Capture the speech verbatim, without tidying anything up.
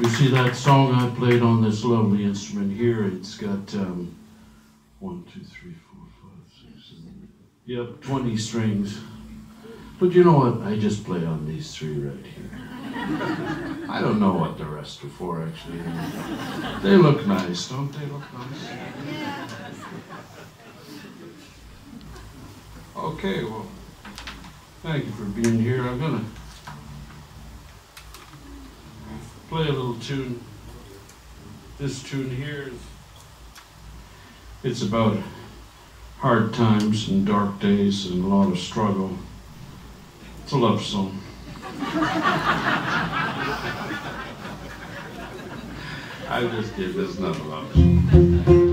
You see that song I played on this lovely instrument here? It's got um, one, two, three, four, five, six, seven, eight. Yep, twenty strings. But you know what? I just play on these three right here. I don't know what the rest are for, actually. They look nice, don't they look nice? Okay, well, thank you for being here. I'm gonna play a little tune. This tune here, it's about hard times and dark days and a lot of struggle. It's a love song. I just did, it's not a love song.